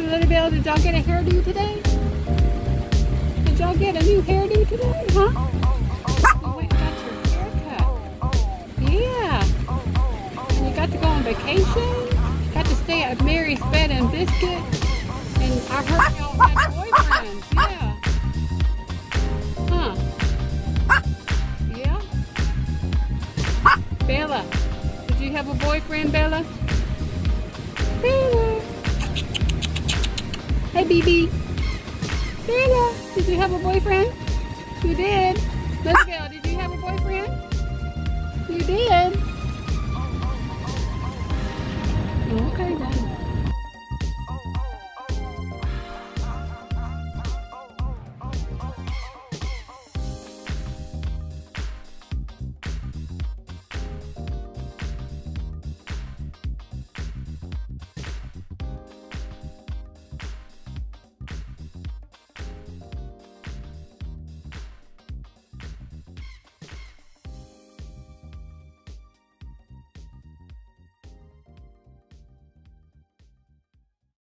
Mr. Littlebell, did y'all get a hairdo today? Did y'all get a new hairdo today, huh? You went and got your haircut. Yeah. And you got to go on vacation. Got to stay at Mary's Bed and Biscuit. And I heard y'all had boyfriends. Yeah. Huh. Yeah. Bella, did you have a boyfriend, Bella? Bella. Hey, BB. Bella, did you have a boyfriend? You did. Let's go. Did you have a boyfriend? You did.